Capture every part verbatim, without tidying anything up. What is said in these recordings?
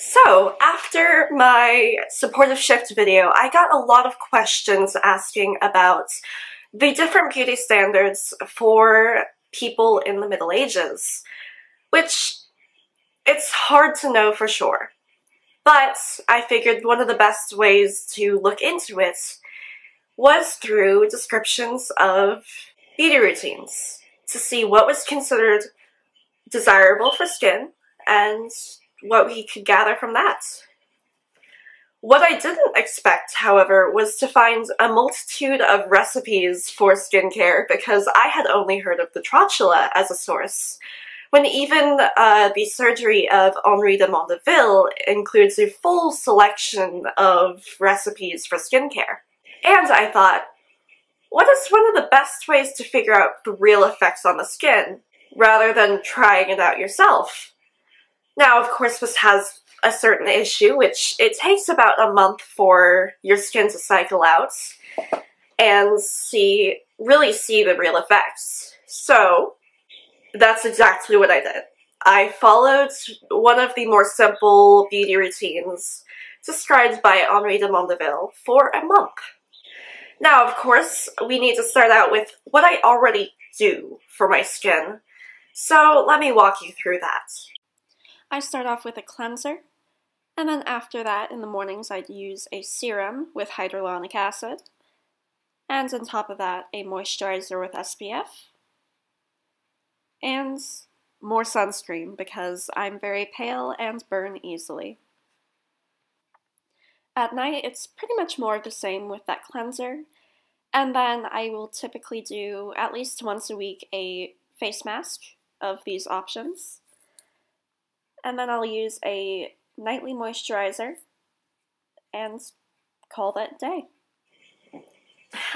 So after my supportive shift video, I got a lot of questions asking about the different beauty standards for people in the Middle Ages, which it's hard to know for sure. But I figured one of the best ways to look into it was through descriptions of beauty routines to see what was considered desirable for skin and what we could gather from that. What I didn't expect, however, was to find a multitude of recipes for skincare, because I had only heard of the Trotula as a source, when even uh, the surgery of Henri de Mondeville includes a full selection of recipes for skincare. And I thought, what is one of the best ways to figure out the real effects on the skin, rather than trying it out yourself? Now, of course, this has a certain issue, which it takes about a month for your skin to cycle out and see, really see the real effects. So that's exactly what I did. I followed one of the more simple beauty routines described by Henri de Mondeville for a month. Now, of course, we need to start out with what I already do for my skin, so let me walk you through that. I start off with a cleanser, and then after that, in the mornings, I'd use a serum with hyaluronic acid, and on top of that, a moisturizer with S P F, and more sunscreen because I'm very pale and burn easily. At night, it's pretty much more of the same with that cleanser, and then I will typically do at least once a week a face mask of these options. And then I'll use a nightly moisturizer and call that day.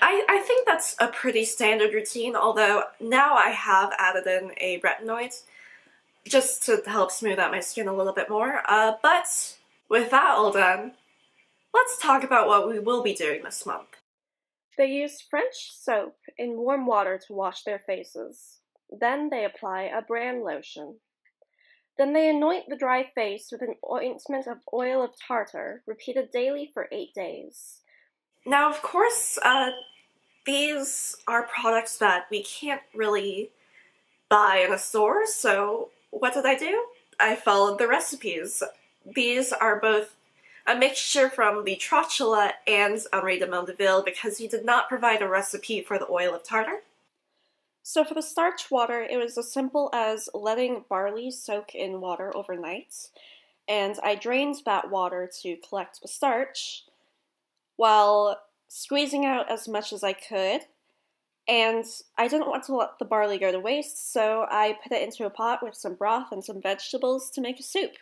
I, I think that's a pretty standard routine, although now I have added in a retinoid just to help smooth out my skin a little bit more. Uh, but with that all done, let's talk about what we will be doing this month. They use French soap in warm water to wash their faces. Then they apply a bran lotion. Then they anoint the dry face with an ointment of oil of tartar, repeated daily for eight days. Now, of course, uh, these are products that we can't really buy in a store, so what did I do? I followed the recipes. These are both a mixture from the Trotula and Henri de Mondeville because he did not provide a recipe for the oil of tartar. So for the starch water, it was as simple as letting barley soak in water overnight, and I drained that water to collect the starch while squeezing out as much as I could, and I didn't want to let the barley go to waste, so I put it into a pot with some broth and some vegetables to make a soup.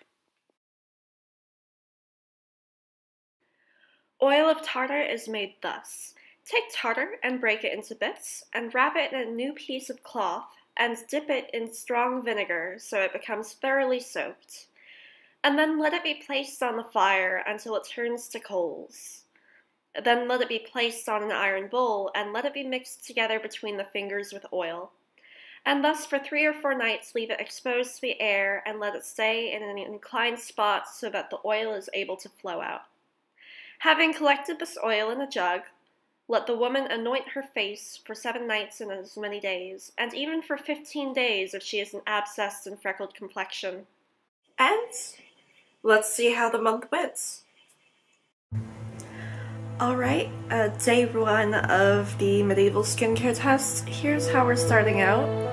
Oil of tartar is made thus. Take tartar and break it into bits, and wrap it in a new piece of cloth, and dip it in strong vinegar so it becomes thoroughly soaked, and then let it be placed on the fire until it turns to coals. Then let it be placed on an iron bowl, and let it be mixed together between the fingers with oil, and thus for three or four nights leave it exposed to the air, and let it stay in an inclined spot so that the oil is able to flow out. Having collected this oil in a jug, let the woman anoint her face for seven nights and as many days, and even for fifteen days if she is an abscessed and freckled complexion. And let's see how the month went. Alright, uh, day one of the medieval skincare test. Here's how we're starting out.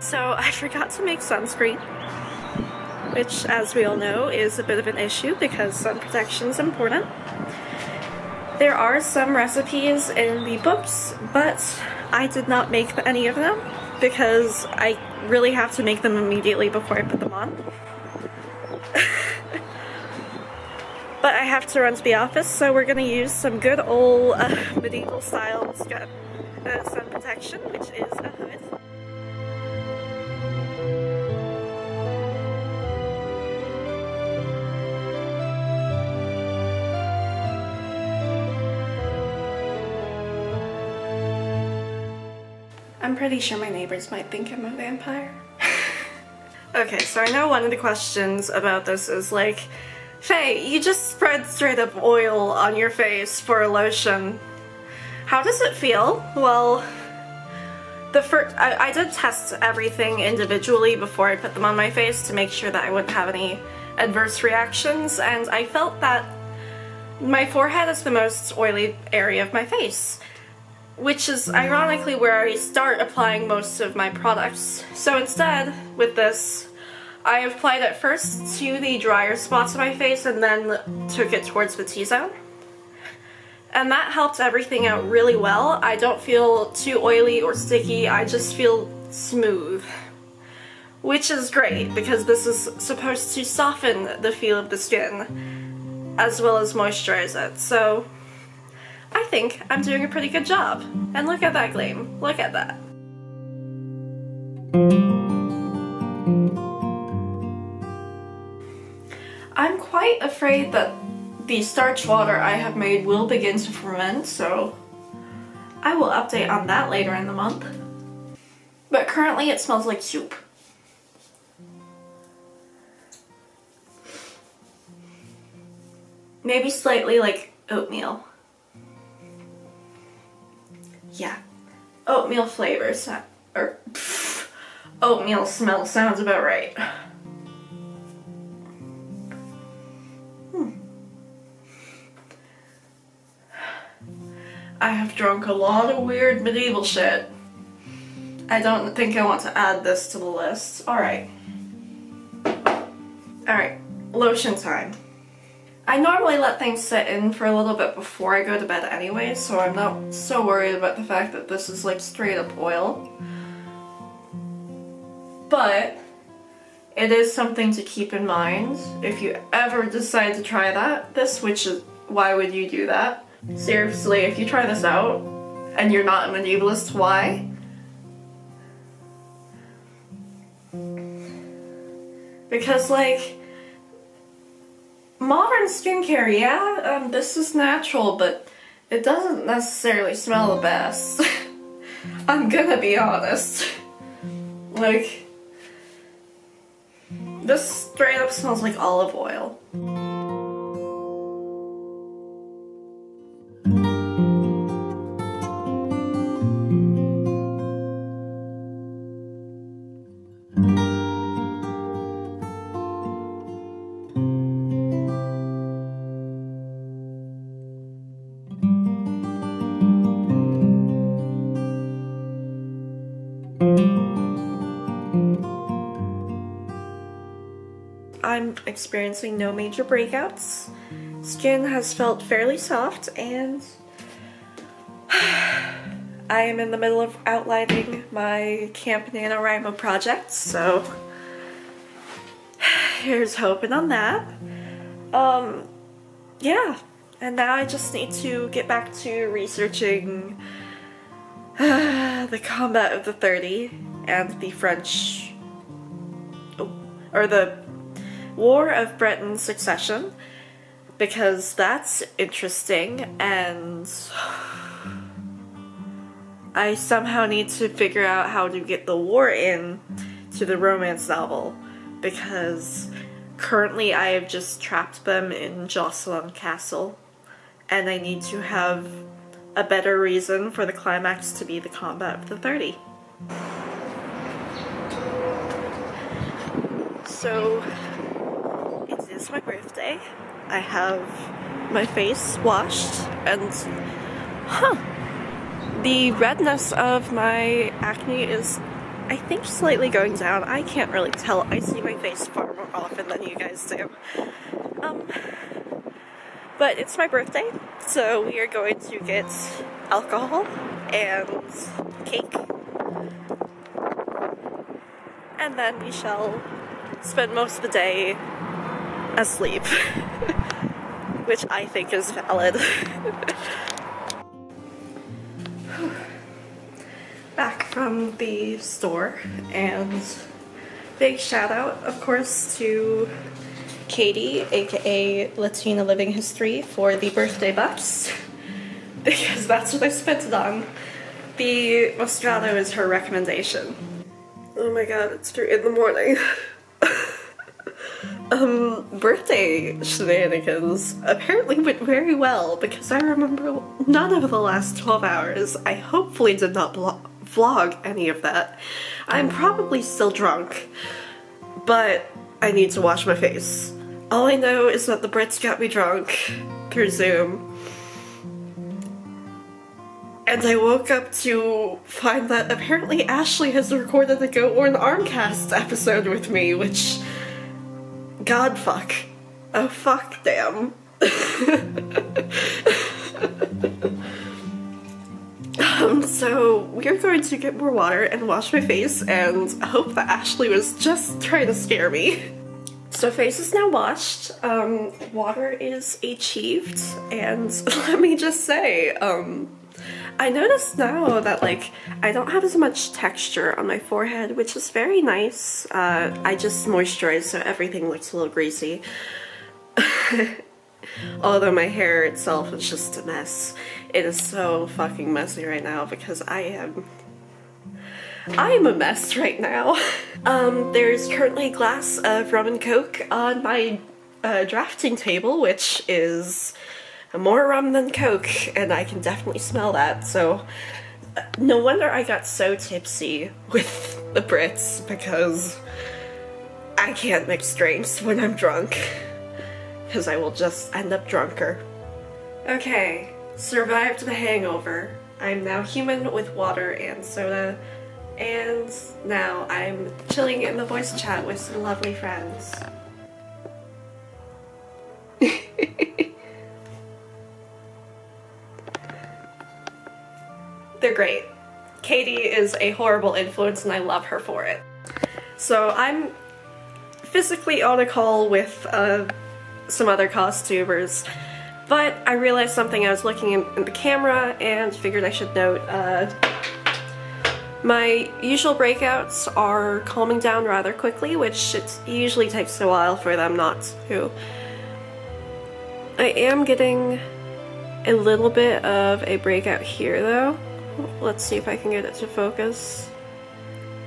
So I forgot to make sunscreen, which, as we all know, is a bit of an issue because sun protection is important. There are some recipes in the books, but I did not make any of them because I really have to make them immediately before I put them on. but I have to run to the office, so we're going to use some good old uh, medieval style sun protection, which is a hood. I'm pretty sure my neighbors might think I'm a vampire. Okay, so I know one of the questions about this is like, Faye, you just spread straight up oil on your face for a lotion. How does it feel? Well, the first, I, I did test everything individually before I put them on my face to make sure that I wouldn't have any adverse reactions, and I felt that my forehead is the most oily area of my face, which is ironically where I start applying most of my products. So instead, with this, I applied it first to the drier spots of my face and then took it towards the T-zone. And that helped everything out really well. I don't feel too oily or sticky, I just feel smooth. Which is great, because this is supposed to soften the feel of the skin, as well as moisturize it, so I think I'm doing a pretty good job. And look at that gleam, look at that. I'm quite afraid that the starch water I have made will begin to ferment, so I will update on that later in the month. But currently it smells like soup. Maybe slightly like oatmeal. Yeah, oatmeal flavor, or pff, oatmeal smell sounds about right. Hmm. I have drunk a lot of weird medieval shit. I don't think I want to add this to the list. Alright. Alright, lotion time. I normally let things sit in for a little bit before I go to bed anyway, so I'm not so worried about the fact that this is like straight up oil. But it is something to keep in mind if you ever decide to try that. This, which is, why would you do that? Seriously, if you try this out and you're not a medievalist, why? Because like, modern skincare, yeah, um, this is natural, but it doesn't necessarily smell the best. I'm gonna be honest. Like, this straight up smells like olive oil. I'm experiencing no major breakouts. Skin has felt fairly soft, and I am in the middle of outlining my Camp NaNoWriMo project, so here's hoping on that. Um, yeah, and now I just need to get back to researching uh, the Combat of the thirty and the French, oh, or the War of Breton Succession, because that's interesting, and I somehow need to figure out how to get the war in to the romance novel, because currently I have just trapped them in Josselin Castle, and I need to have a better reason for the climax to be the Combat of the thirty. So it's my birthday. I have my face washed, and huh, the redness of my acne is, I think, slightly going down. I can't really tell. I see my face far more often than you guys do. Um, but it's my birthday, so we are going to get alcohol and cake, and then we shall spend most of the day asleep. which I think is valid. Back from the store, and big shout out, of course, to Katie, aka Latina Living History, for the birthday buffs, because that's what I spent it on. The Mostrato is her recommendation. Oh my god, it's three in the morning. um, birthday shenanigans apparently went very well, because I remember none of the last twelve hours. I hopefully did not vlog any of that. I'm probably still drunk, but I need to wash my face. All I know is that the Brits got me drunk through Zoom. And I woke up to find that apparently Ashley has recorded a Go Orn Armcast episode with me, which... God fuck. Oh fuck damn. um, so we're going to get more water and wash my face, and hope that Ashley was just trying to scare me. So face is now washed, um, water is achieved, and let me just say, um... I notice now that, like, I don't have as much texture on my forehead, which is very nice. Uh, I just moisturize, so everything looks a little greasy. Although my hair itself is just a mess. It is so fucking messy right now, because I am... I am a mess right now. um, there's currently a glass of rum and coke on my uh, drafting table, which is... more rum than coke, and I can definitely smell that, so uh, no wonder I got so tipsy with the Brits, because I can't mix drinks when I'm drunk, because I will just end up drunker. Okay, survived the hangover. I'm now human with water and soda, and now I'm chilling in the voice chat with some lovely friends. They're great. Katie is a horrible influence, and I love her for it. So I'm physically on a call with uh, some other costumers, but I realized something. I was looking in, in the camera and figured I should note. Uh, my usual breakouts are calming down rather quickly, which it usually takes a while for them not to. I am getting a little bit of a breakout here, though. Let's see if I can get it to focus.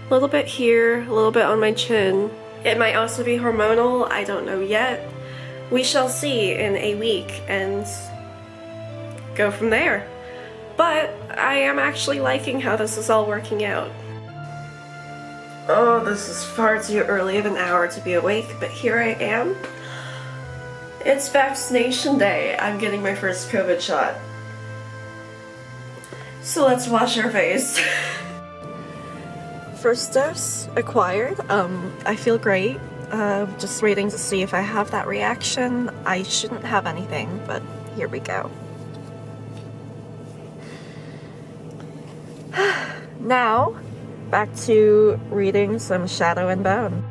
A little bit here, a little bit on my chin. It might also be hormonal, I don't know yet. We shall see in a week and go from there. But I am actually liking how this is all working out. Oh, this is far too early of an hour to be awake, but here I am. It's vaccination day. I'm getting my first COVID shot. So let's wash our face. First dose acquired. Um, I feel great. Uh, just waiting to see if I have that reaction. I shouldn't have anything, but here we go. Now, back to reading some Shadow and Bone.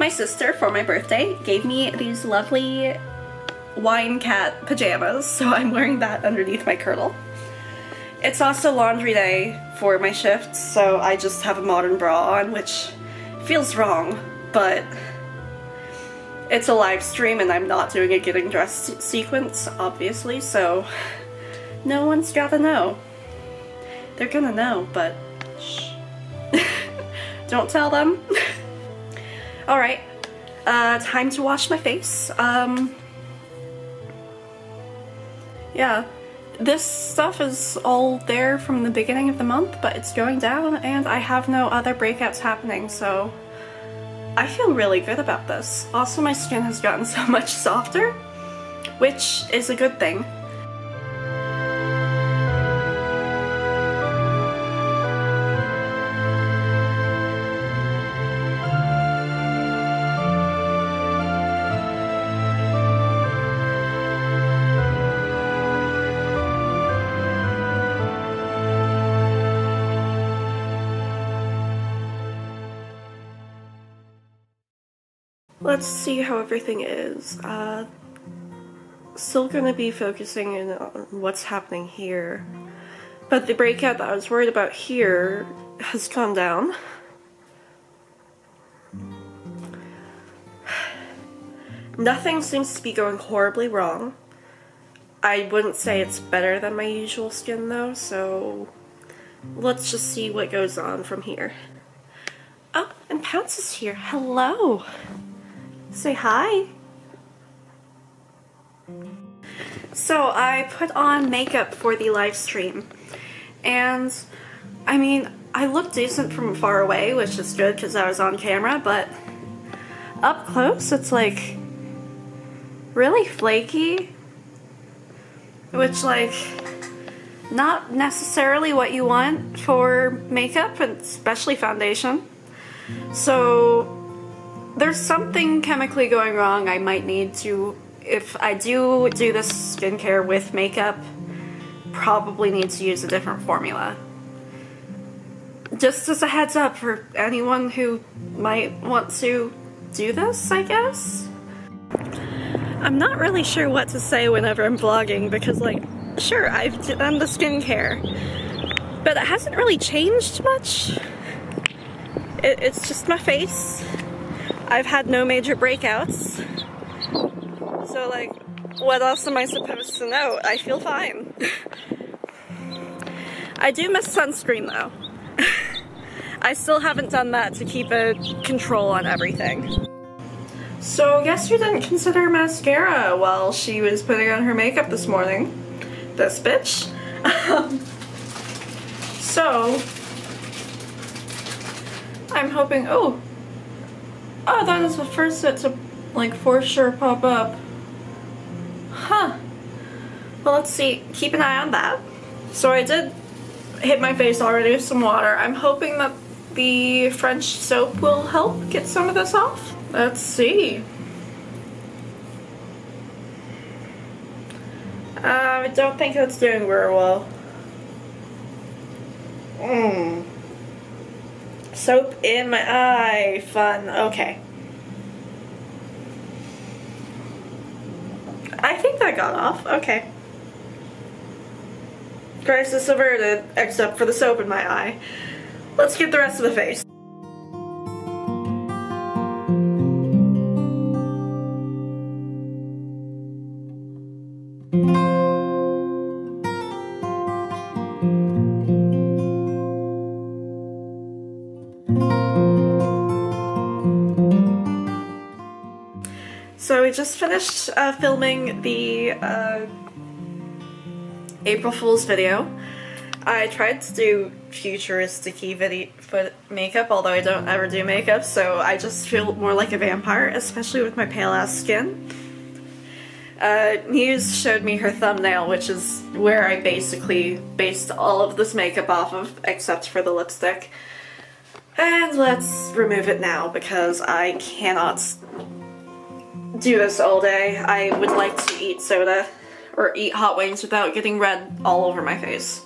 My sister, for my birthday, gave me these lovely wine cat pajamas, so I'm wearing that underneath my kirtle. It's also laundry day for my shift, so I just have a modern bra on, which feels wrong, but it's a live stream and I'm not doing a getting dressed sequence, obviously, so no one's gotta know. They're gonna know, but shh. Don't tell them. Alright, uh, time to wash my face. Um, yeah, this stuff is all there from the beginning of the month, but it's going down and I have no other breakouts happening, so I feel really good about this. Also, my skin has gotten so much softer, which is a good thing. Let's see how everything is. Uh, still gonna be focusing in on what's happening here, but the breakout that I was worried about here has gone down. Nothing seems to be going horribly wrong. I wouldn't say it's better than my usual skin though, so let's just see what goes on from here. Oh, and Pounce is here. Hello! Say hi. So I put on makeup for the live stream, and I mean, I look decent from far away, which is good because I was on camera, but up close it's like really flaky, which like not necessarily what you want for makeup, and especially foundation. So there's something chemically going wrong. I might need to, if I do do this skincare with makeup, probably need to use a different formula. Just as a heads up for anyone who might want to do this, I guess? I'm not really sure what to say whenever I'm vlogging because, like, sure, I've done the skincare, but it hasn't really changed much. It, it's just my face. I've had no major breakouts, so like, what else am I supposed to know? I feel fine. I do miss sunscreen though. I still haven't done that to keep a control on everything. So guess who didn't consider mascara while she was putting on her makeup this morning? This bitch. So, I'm hoping, oh, Oh, that is the first set to, like, for sure pop up. Huh. Well, let's see. Keep an eye on that. So I did hit my face already with some water. I'm hoping that the French soap will help get some of this off. Let's see. Uh, I don't think it's doing very well. Mmm. Soap in my eye, fun, okay. I think that got off, okay. Crisis averted, except for the soap in my eye. Let's get the rest of the face. So we just finished uh, filming the uh, April Fool's video. I tried to do futuristic-y video for makeup, although I don't ever do makeup, so I just feel more like a vampire, especially with my pale-ass skin. Uh, Muse showed me her thumbnail, which is where I basically based all of this makeup off of, except for the lipstick. And let's remove it now, because I cannot do this all day. I would like to eat soda or eat hot wings without getting red all over my face.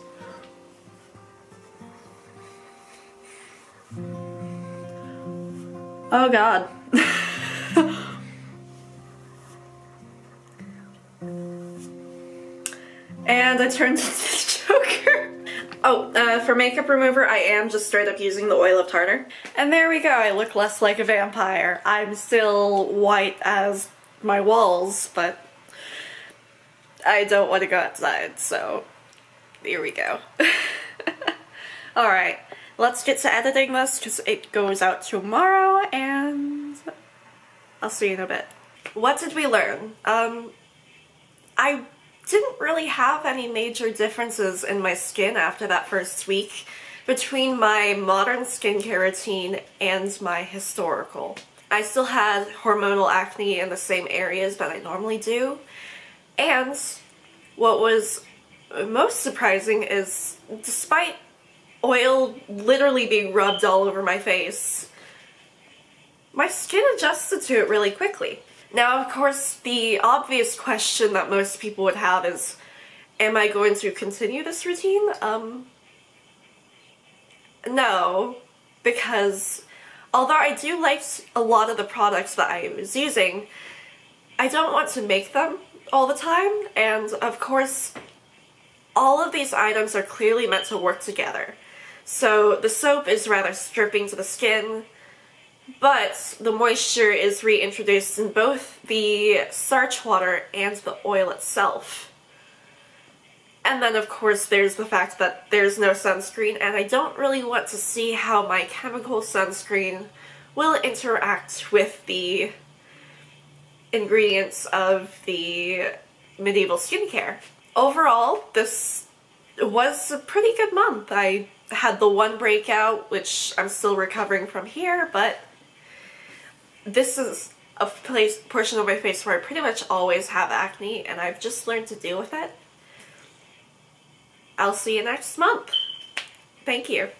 Oh god. And I turned into the Joker. Oh, uh, for makeup remover, I am just straight up using the oil of tartar. And there we go, I look less like a vampire. I'm still white as my walls, but I don't want to go outside, so here we go. Alright, let's get to editing this, because it goes out tomorrow, and I'll see you in a bit. What did we learn? Um, I... didn't really have any major differences in my skin after that first week between my modern skincare routine and my historical. I still had hormonal acne in the same areas that I normally do, And what was most surprising is, despite oil literally being rubbed all over my face, my skin adjusted to it really quickly. Now, of course, the obvious question that most people would have is, am I going to continue this routine? Um, no, because although I do like a lot of the products that I was using, I don't want to make them all the time, and of course, all of these items are clearly meant to work together. So the soap is rather stripping to the skin, but the moisture is reintroduced in both the starch water and the oil itself. And then of course there's the fact that there's no sunscreen, and I don't really want to see how my chemical sunscreen will interact with the ingredients of the medieval skincare. Overall, this was a pretty good month. I had the one breakout, which I'm still recovering from here, but this is a place, portion of my face where I pretty much always have acne, and I've just learned to deal with it. I'll see you next month. Thank you.